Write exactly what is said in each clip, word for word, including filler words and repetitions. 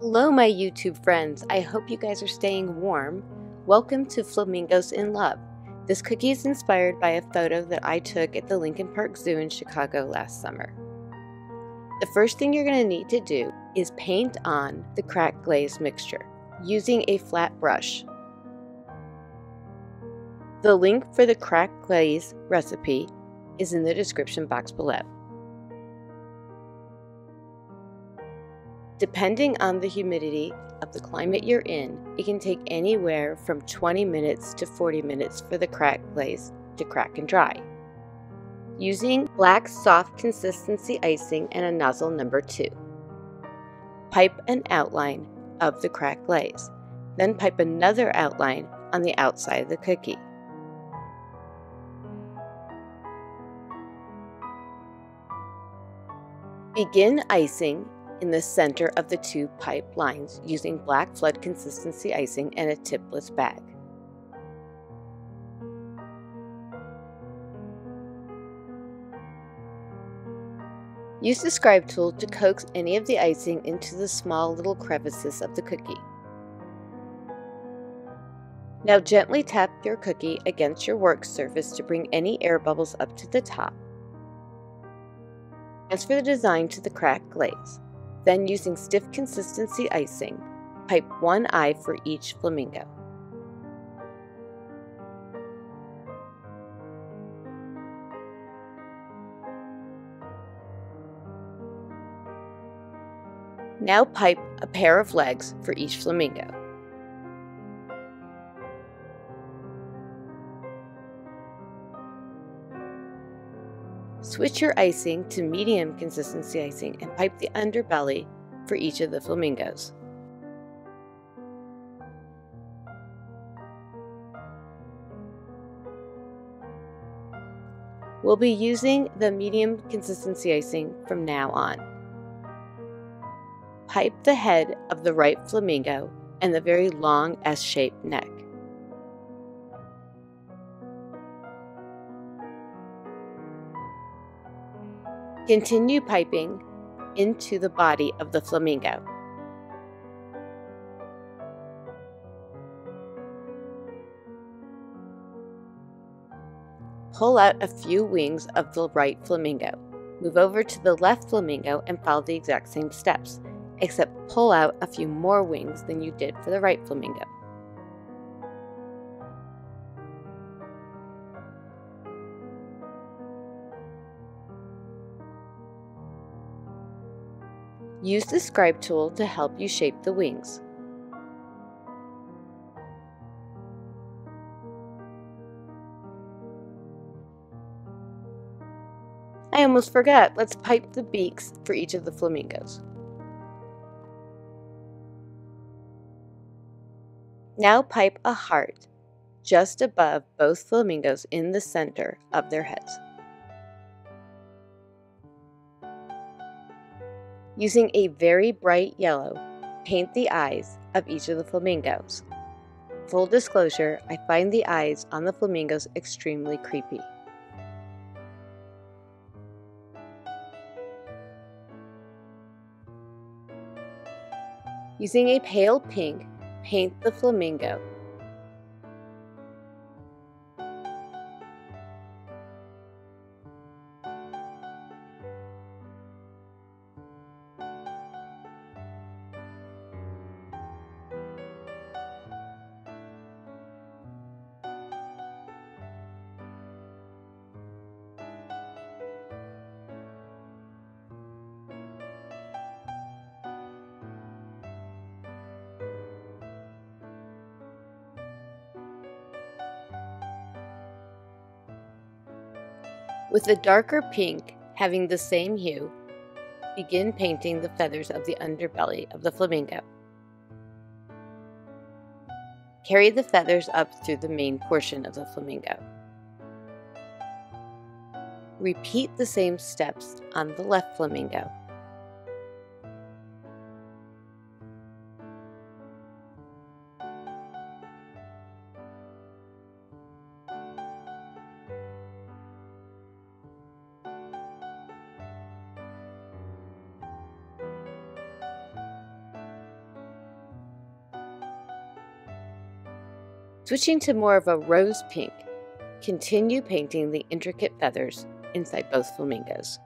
Hello my YouTube friends, I hope you guys are staying warm. Welcome to Flamingos in Love. This cookie is inspired by a photo that I took at the Lincoln Park Zoo in Chicago last summer. The first thing you're going to need to do is paint on the cracked glaze mixture using a flat brush. The link for the cracked glaze recipe is in the description box below. Depending on the humidity of the climate you're in, it can take anywhere from twenty minutes to forty minutes for the cracked glaze to crack and dry. Using black soft consistency icing and a nozzle number two. Pipe an outline of the cracked glaze, then pipe another outline on the outside of the cookie. Begin icing in the center of the two pipe lines using black flood consistency icing and a tipless bag. Use the scribe tool to coax any of the icing into the small little crevices of the cookie. Now gently tap your cookie against your work surface to bring any air bubbles up to the top. Transfer the design to the cracked glaze. Then, using stiff consistency icing, pipe one eye for each flamingo. Now pipe a pair of legs for each flamingo. Switch your icing to medium consistency icing and pipe the underbelly for each of the flamingos. We'll be using the medium consistency icing from now on. Pipe the head of the right flamingo and the very long S-shaped neck. Continue piping into the body of the flamingo. Pull out a few wings of the right flamingo. Move over to the left flamingo and follow the exact same steps, except pull out a few more wings than you did for the right flamingo. Use the scribe tool to help you shape the wings. I almost forgot, let's pipe the beaks for each of the flamingos. Now pipe a heart just above both flamingos in the center of their heads. Using a very bright yellow, paint the eyes of each of the flamingos. Full disclosure, I find the eyes on the flamingos extremely creepy. Using a pale pink, paint the flamingo. With the darker pink having the same hue, begin painting the feathers of the underbelly of the flamingo. Carry the feathers up through the main portion of the flamingo. Repeat the same steps on the left flamingo. Switching to more of a rose pink, continue painting the intricate feathers inside both flamingos.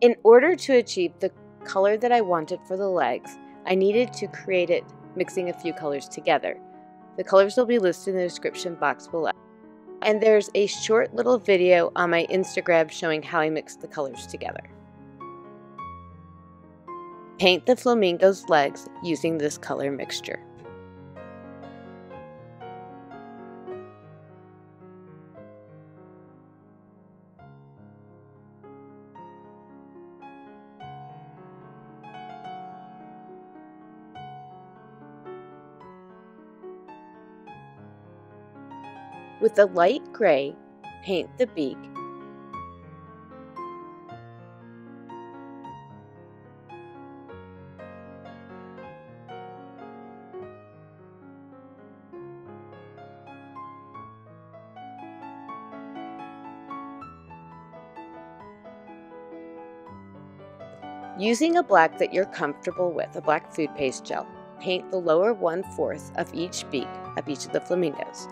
In order to achieve the color that I wanted for the legs, I needed to create it mixing a few colors together. The colors will be listed in the description box below. And there's a short little video on my Instagram showing how I mix the colors together. Paint the flamingo's legs using this color mixture. With a light gray, paint the beak, using a black that you're comfortable with, a black food paste gel. Paint the lower one-fourth of each beak of each of the flamingos.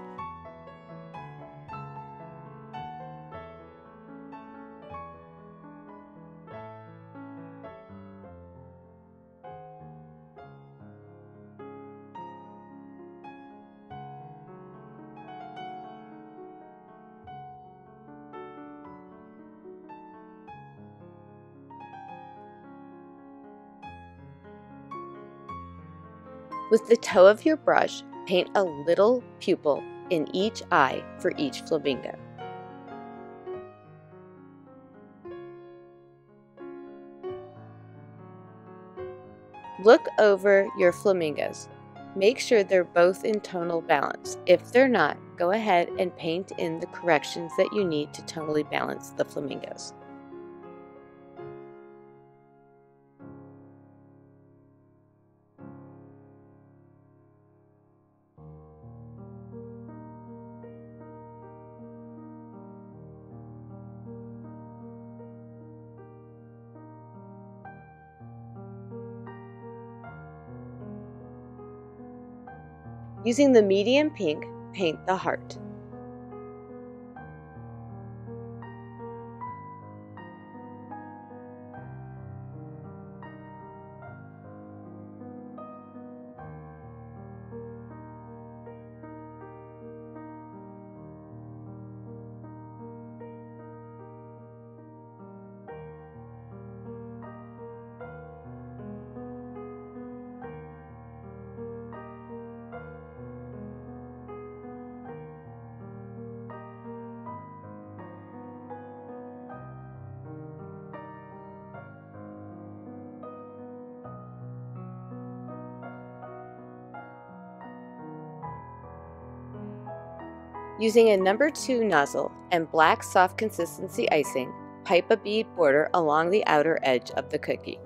With the toe of your brush, paint a little pupil in each eye for each flamingo. Look over your flamingos. Make sure they're both in tonal balance. If they're not, go ahead and paint in the corrections that you need to tonally balance the flamingos. Using the medium pink, paint the heart. Using a number two nozzle and black soft consistency icing, pipe a bead border along the outer edge of the cookie.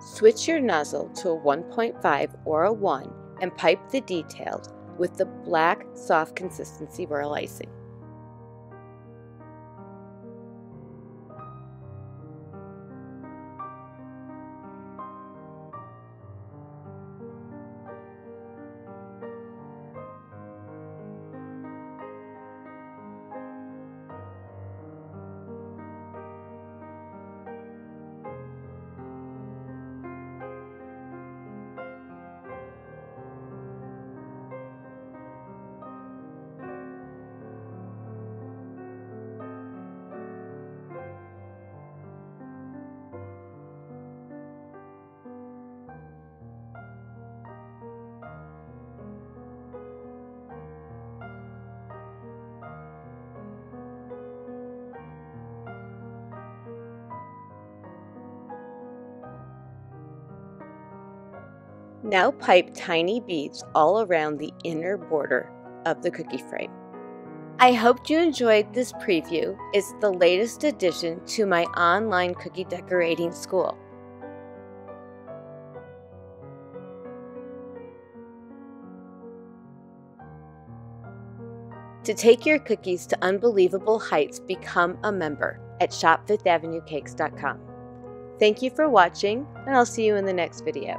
Switch your nozzle to a one point five or a one and pipe the detailed with the black soft consistency royal icing. Now pipe tiny beads all around the inner border of the cookie frame. I hope you enjoyed this preview. It's the latest addition to my online cookie decorating school. To take your cookies to unbelievable heights, become a member at shop fifth avenue cakes dot com. Thank you for watching, and I'll see you in the next video.